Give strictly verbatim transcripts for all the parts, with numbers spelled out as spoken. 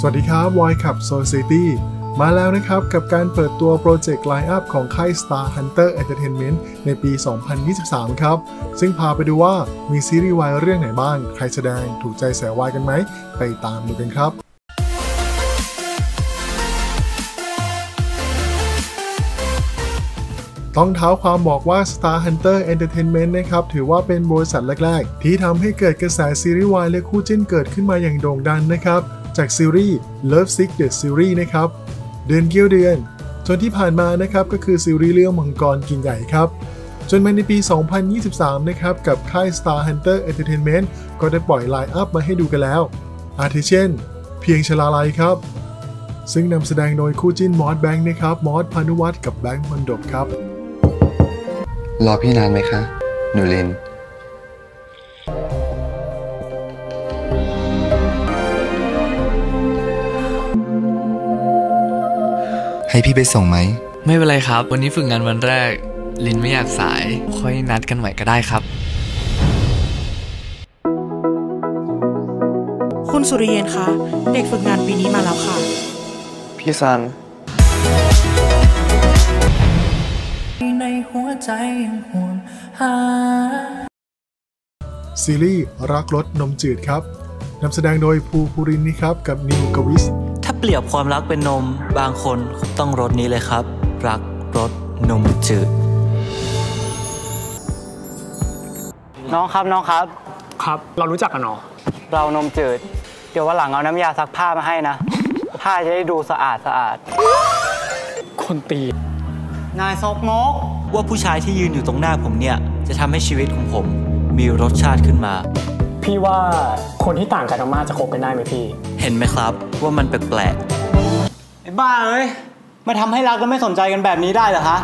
สวัสดีครับ Voice Club Society มาแล้วนะครับกับการเปิดตัวโปรเจกต์ไลน์อัพของค่าย Star Hunter Entertainment ในปี สองพันยี่สิบสาม ครับซึ่งพาไปดูว่ามีซีรีส์วายเรื่องไหนบ้างใครแสดงถูกใจสายวายกันไหมไปตามดูกันครับต้องเท้าความบอกว่า Star Hunter Entertainment นะครับถือว่าเป็นบริษัทแรกๆที่ทำให้เกิดกระแสซีรีส์วายและคู่จิ้นเกิดขึ้นมาอย่างโด่งดัง น, นะครับจากซีรีส์ Love Sick The Series นะครับเดือนเกี่ยวเดือนจนที่ผ่านมานะครับก็คือซีรีส์เรื่องมังกรกินใหญ่ครับจนมาในปี สองพันยี่สิบสาม นะครับกับค่าย Star Hunter Entertainment ก็ได้ปล่อยไลน์อัพมาให้ดูกันแล้วอาทิเช่นเพียงชลาลัยครับซึ่งนำแสดงโดยคู่จิ้นมอสแบงค์นะครับมอสพานุวัฒน์กับแบงค์มนดบครับรอพี่นานไหมคะหนูลินให้พี่ไปส่งไหมไม่เป็นไรครับวันนี้ฝึกงานวันแรกลินไม่อยากสายค่อยนัดกันใหม่ก็ได้ครับคุณสุริเยนคะเด็กฝึกงานปีนี้มาแล้วค่ะพี่ซันในหัวใจยังห่วงหาซีรีส์รักรสนมจืดครับนำแสดงโดยภูภูรินทร์นี่ครับกับนิวกวิศถ้าเปรียบความรักเป็นนมบางคนต้องรสนี้เลยครับรักรสนมจืดน้องครับน้องครับครับเรารู้จักกันเนาะเรานมจืดเดี๋ยววันหลังเอาน้ำยาซักผ้ามาให้นะผ้าจะได้ดูสะอาดสะอาดคนตีนายซอกมกว่าผู้ชายที่ยืนอยู่ตรงหน้าผมเนี่ยจะทำให้ชีวิตของผมมีรสชาติขึ้นมาพี่ว่าคนที่ต่างกันมากจะคบกันได้ไหมพี่เห็นไหมครับว่ามันแปลกๆไอ้บ้าเอ้ยมาทำให้รักก็ไม่สนใจกันแบบนี้ได้เหรอฮะ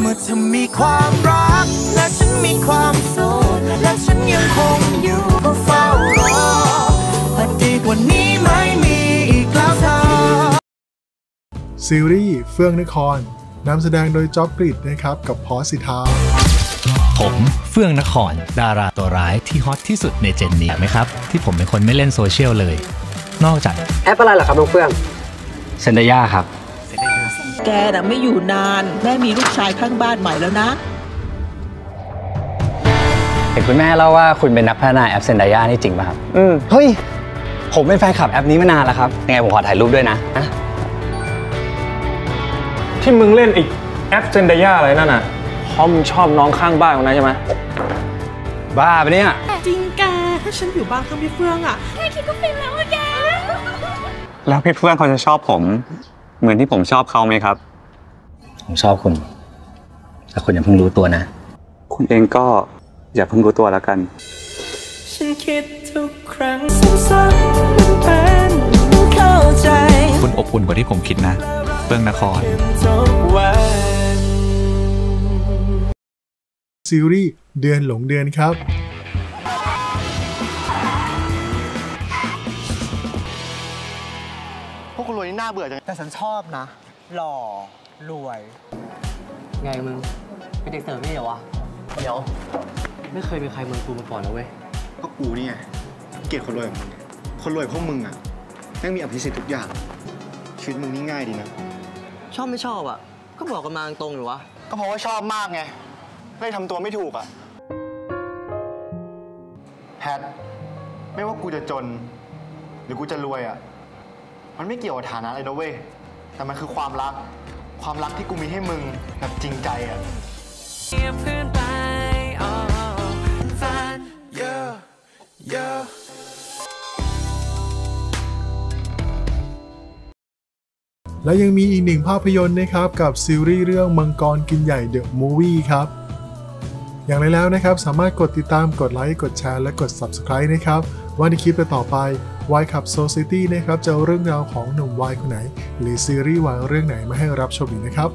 เมื่อเธอมีความรักและฉันมีความสุขและฉันยังคงอยู่ก็เฝ้ารอปฏิกวันนี้ไม่มีอีกแล้วเธอซีรีส์เฟื่องนครนำแสดงโดยจ๊อบกริดนะครับกับพอสิทาผมเฟื่องนครดาราตัวร้ายที่ฮอตที่สุดในเจนนี่ไหมครับที่ผมเป็นคนไม่เล่นโซเชียลเลยนอกจากแอปอะไรเหรอครับน้องเฟื่องเซนเดียครับแกน่ะไม่อยู่นานแม่มีลูกชายข้างบ้านใหม่แล้วนะเห็นคุณแม่เล่าว่าคุณเป็นนักพัฒนาแอปเซนเดียนี่จริงป่ะครับอืมเฮ้ยผมเป็นแฟนคลับแอปนี้มานานแล้วครับยังไงผมขอถ่ายรูปด้วยนะที่มึงเล่นอีกแอปเซนเดียอะไรนั่นน่ะเพราะมึงชอบน้องข้างบ้านของนายใช่ไหมบ้าไปเนี่ยจริงแกถ้าฉันอยู่บ้านข้างพี่เฟื่องอ่ะแค่คิดก็ฟินแล้วแกแล้วพี่เฟื่องเขาจะชอบผมเหมือนที่ผมชอบเขาไหมครับผมชอบคุณแต่คุณอย่าเพิ่งรู้ตัวนะคุณเองก็อย่าเพิ่งรู้ตัวแล้วกันฉันคิดทุกครั้งซ้ำๆเป็นเข้าใจคุณอบอุ่นกว่าที่ผมคิดนะเฟื่องนครซีรีส์เดือนหลงเดือนครับพวกคนรวยนี่น่าเบื่อจังแต่ฉันชอบนะหล่อรวยไงมึงเป็นเด็กเสิร์ฟนี่เหรอวะเดี๋ยวไม่เคยมีใครเมืองกูมาก่อนนะเว้ยก็กูนี่ไงเกลียดคนรวยของมึงคนรวยพวกมึงอ่ะแม่งมีอภิสิทธิ์ทุกอย่างชีวิตมึงนี่ง่ายดีนะชอบไม่ชอบอ่ะก็บอกกันมาตรงหรือวะก็เพราะว่าชอบมากไงไม่ทำตัวไม่ถูกอ่ะแพทไม่ว่ากูจะจนหรือกูจะรวยอ่ะมันไม่เกี่ยวกับฐานะเลยนะเว้ยแต่มันคือความรักความรักที่กูมีให้มึงแบบจริงใจอ่ะและยังมีอีกหนึ่งภาพยนตร์นะครับกับซีรีส์เรื่องมังกรกินใหญ่เดอะมูฟวี่ครับอย่างไรแล้วนะครับสามารถกดติดตามกดไลค์กดแชร์และกด ซับสไครบ์ นะครับว่าในคลิปต่อไปวายขับ Society นะครับจะเรื่องราวของหนุ่มวายคนไหนหรือซีรีส์วายเรื่องไหนมาให้รับชมอีกนะครับ